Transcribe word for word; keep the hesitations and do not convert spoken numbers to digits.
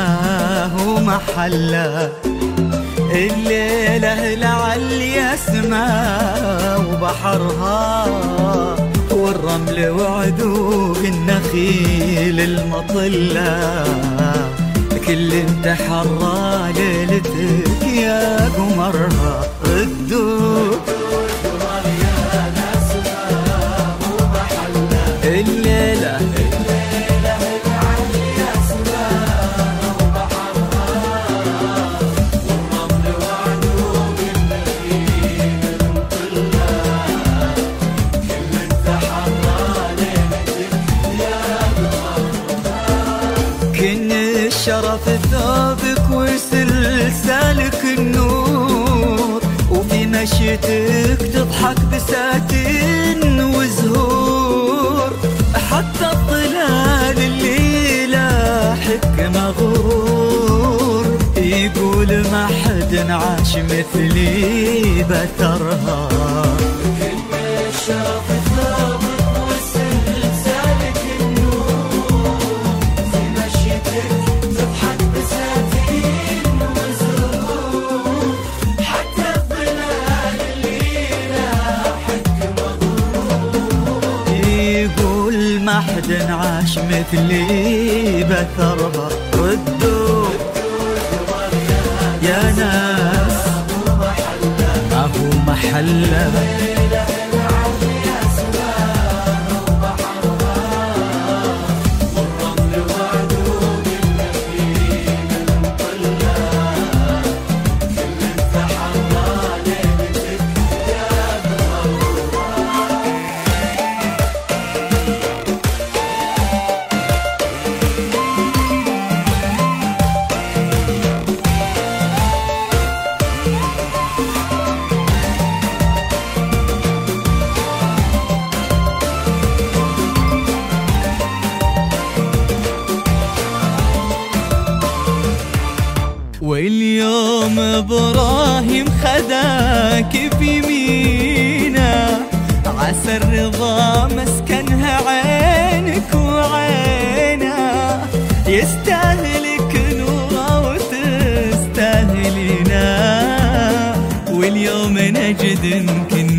ماه محله، الليلة لعلي يسمى وبحرها والرمل وعذوب النخيل المطلة، كل انتحرى ليلتك يا قمرها. ردو القمر يا نسمة ومحلة، الليلة الليلة لعلي يسمى وبحرها والرمل وعذوب النخيل المطلة، كل انتحرى ليلتك يا قمرها. شرف ثوبك وسلسالك النور، وفي مشيتك تضحك بساتين وزهور، حتى الظلال اللي لاحقك مغرور، يقول ما حد عاش مثلي بثرها. ما حد عاش مثلي بثرها. ردو القمر يا ناس ما هو محله، الليلة لعلي يسمى وبحرها والرمل وعذوب النخيل المطلة، كل انتحرى ليلتك يا قمرها. واليوم ابراهيم خداك بيمينه، عسى الرضا مسكنها عينك وعينه، يستاهلك نوره وتستاهلنا، واليوم نجد يمكن